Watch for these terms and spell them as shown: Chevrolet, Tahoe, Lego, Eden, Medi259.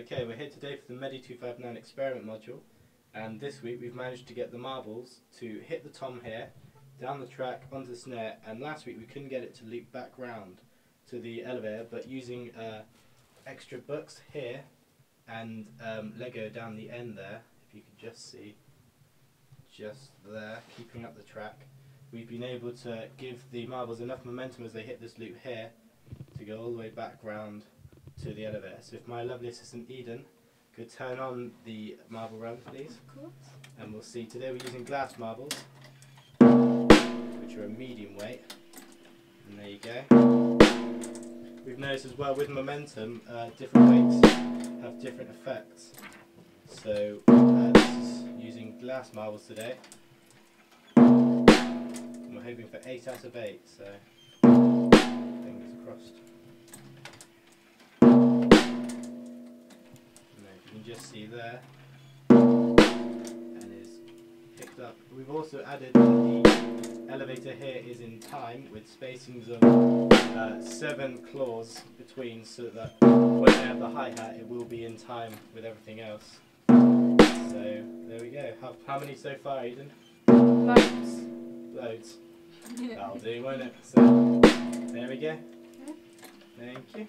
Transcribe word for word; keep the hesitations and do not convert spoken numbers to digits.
Okay, we're here today for the Medi two fifty-nine experiment module, and this week we've managed to get the marbles to hit the tom here, down the track, onto the snare, and last week we couldn't get it to loop back round to the elevator, but using uh, extra books here and um, Lego down the end there, if you can just see, just there, keeping up the track, we've been able to give the marbles enough momentum as they hit this loop here to go all the way back round to the elevator. So if my lovely assistant Eden could turn on the marble run, please. Of course. And we'll see. Today we're using glass marbles, which are a medium weight. And there you go. We've noticed as well with momentum, uh, different weights have different effects. So uh, this is using glass marbles today. And we're hoping for eight out of eight. So fingers crossed. Just see there, and is picked up. We've also added that the elevator here is in time with spacings of uh, seven claws between, so that when I have the hi-hat it will be in time with everything else. So there we go. How, how many so far, Eden? Loads. Loads. That'll do, won't it? So there we go. Thank you.